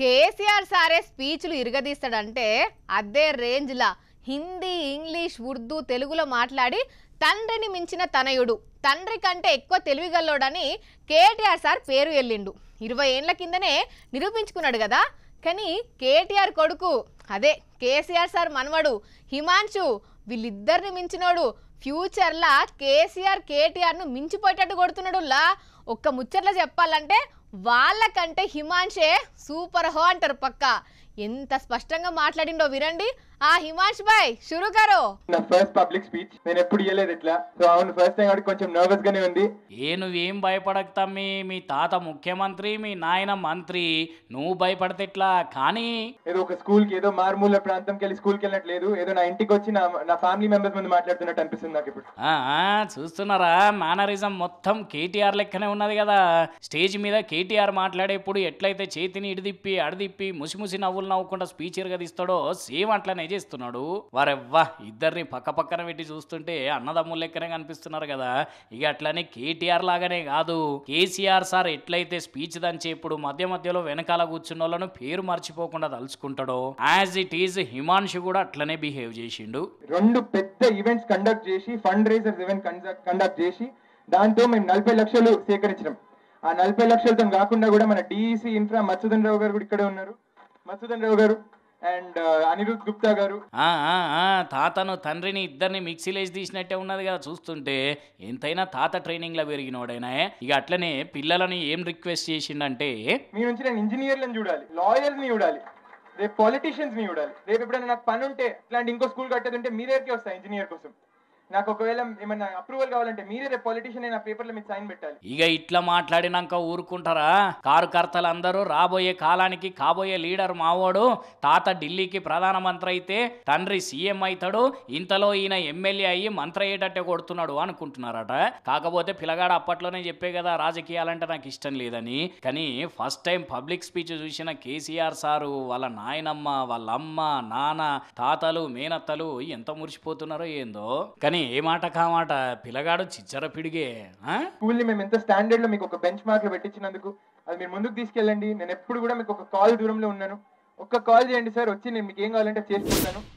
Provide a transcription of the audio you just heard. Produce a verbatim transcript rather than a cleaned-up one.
కేసీఆర్ సారే స్పీచ్లు ఇరగదీస్తాడంటే అదే రేంజ్లా హిందీ, ఇంగ్లీష్, ఉర్దూ, తెలుగులో మాట్లాడి తండ్రిని మించిన తనయుడు, తండ్రి కంటే ఎక్కువ తెలివిగల్లోడని కేటీఆర్ సార్ పేరు వెళ్ళిండు. ఇరవై ఏళ్ల కిందనే నిరూపించుకున్నాడు కదా. కానీ కేటీఆర్ కొడుకు అదే కేసీఆర్ సార్ మనవడు హిమాన్షు వీళ్ళిద్దరిని మించినోడు. ఫ్యూచర్లా కేసీఆర్ కేటీఆర్ను మించిపోయేటట్టు కొడుతున్నాడు. లా ఒక్క ముచ్చట్లో చెప్పాలంటే వాళ్ళకంటే హిమాన్షే సూపర్ హో అంటారు పక్క. ఎంత స్పష్టంగా మాట్లాడిండో వినండి. ఆ హిమాన్ష్ భాయ్ షురు కరో. నా ఫస్ట్ పబ్లిక్ స్పీచ్ నేను ఎప్పుడు ఇయ్యలేదు ఇట్లా. సో అవును ఫస్ట్ టైం కాబట్టి కొంచెం నర్వస్ గానే ఉంది. ఏ నువ్వేం భయపడక తమ్మి, మీ తాత ముఖ్యమంత్రి, మీ నాయన మంత్రి, నువ్వు భయపడితే ఎట్లా? కానీ ఏదో ఒక స్కూల్ కి, ఏదో మారుమూల ప్రాంతంకి వెళ్ళి స్కూల్కి వెళ్ళట్లేదు, ఏదో నా ఇంటికి వచ్చి నా నా ఫ్యామిలీ మెంబర్స్ ముందు మాట్లాడుతున్నట్టు అనిపిస్తుంది నాకు ఇప్పుడు. చూస్తున్నారా, మేనరిజం మొత్తం కేటీఆర్ లెక్కనే ఉన్నది కదా. స్టేజ్ మీద కేటీఆర్ మాట్లాడేప్పుడు ఎట్లయితే చేతిని ఇడిదిప్పి అడిదిప్పి ముసిముసి నవ్వులు నవ్వకుండా స్పీచ్ ఇరగదిస్తాడో సేమ్ అట్లనే చేస్తున్నాడు. వారెవ్వా, ఇద్దరిని పక్క పక్కన పెట్టి చూస్తుంటే అన్నదమ్ముల లెక్కనే కనిపిస్తున్నారు కదా. ఇక అట్లనే కేటీఆర్ లాగానే కాదు, కేసీఆర్ సార్ ఎట్లయితే స్పీచ్ దంచి ఇప్పుడు మధ్య మధ్యలో వెనకాల కూర్చున్న వాళ్ళను పేరు మర్చిపోకుండా తలుచుకుంటాడో యాజ్ ఇట్ ఈజ్ హిమాన్షు కూడా అట్లనే బిహేవ్ చేసిండు. రెండు పెద్ద ఈవెంట్స్ కండక్ట్ చేసి, ఫండ్ రైజర్స్ ఈవెంట్ కండక్ట్ చేసి, దాంతో మేము నలభై లక్షలు సేకరించడం. ఆ నలభై లక్షలతో కాకుండా కూడా మన డిఈసి ఇన్ఫ్రా మత్స్యధన్ రావు గారు కూడా ఇక్కడే ఉన్నారు. మత్స్యధన్ రావు గారు అండ్ అనిరుద్ గుప్తా గారు. తాతను తండ్రిని ఇద్దరిని మిక్సీలేసి తీసినట్టే ఉన్నది కదా చూస్తుంటే. ఎంతైనా తాత ట్రైనింగ్ లో పెరిగినోడైనా. ఇక అట్లనే పిల్లలని ఏం రిక్వెస్ట్ చేసిండంటే, మీ నుంచి నేను ఇంజనీర్లను చూడాలి, లాయర్స్ ని చూడాలి, రేపు పొలిటీషియన్స్ ని చూడాలి, రేపు ఎప్పుడైనా నాకు పని ఉంటే ఇట్లాంటి ఇంకో స్కూల్ కట్టేది ఉంటే మీ దగ్గరికి వస్తా ఇంజనీర్ కోసం, నాకు ఒకవేళ ఏమైనా అప్రూవల్ కావాలంటే మీరే పొలిటీషియన్ అయినా పేపర్ల మీద సైన్ పెట్టాలి. ఇక ఇట్లా మాట్లాడినాక ఊరుకుంటారా కార్యకర్తలు అందరూ? రాబోయే కాలానికి కాబోయే లీడర్ మావోడు, తాత ఢిల్లీకి ప్రధానమంత్రి అయితే తండ్రి సీఎం అవుతాడు, ఇంతలో ఈయన ఎమ్మెల్యే అయ్యి మంత్రి అయ్యేటట్టే కొడుతున్నాడు అనుకుంటున్నారట. కాకపోతే పిల్లగాడు అప్పట్లోనే చెప్పే కదా రాజకీయాలంటే నాకు ఇష్టం లేదని. కానీ ఫస్ట్ టైం పబ్లిక్ స్పీచ్ చూసిన కేసీఆర్ సారు వాళ్ళ నాయనమ్మ, వాళ్ళ అమ్మ, నాన్న, తాతలు, మేనత్తలు ఎంత మురిసిపోతున్నారో ఏందో. కానీ ఏ మాట కామాట, పిల్లగాడు చిచ్చర పిడిగే. స్కూల్ ని మేము ఎంత స్టాండర్డ్ లో మీకు ఒక బెంచ్ మార్క్ లో పెట్టించినందుకు అది మీరు ముందుకు తీసుకెళ్ళండి. నేను ఎప్పుడు కూడా మీకు ఒక కాల్ దూరంలో ఉన్నాను, ఒక్క కాల్ చేయండి సార్ వచ్చి, నేను మీకు ఏం కావాలంటే చేస్తున్నాను.